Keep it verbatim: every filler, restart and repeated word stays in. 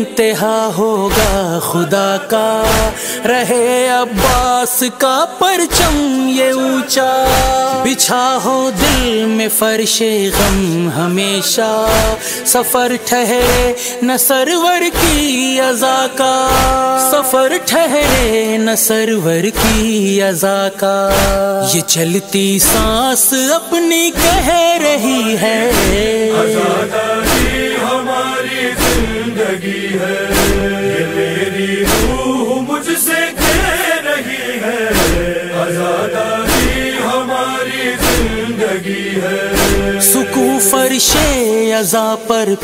इंतहा होगा खुदा का, रहे अब्बास का परचम ये ऊंचा। बिछा हो दिल में फर्शे गम हमेशा, सफर ठहरे न सरवर की अजा का, सफर ठहरे न सरवर की अजा का। ये चलती सांस अपनी कह रही है, आजादी हमारी जिंदगी है। ये मेरी रूह मुझसे कह रही है, आजादी हमारी जिंदगी है। सुकून फर्शे अज़ा पर।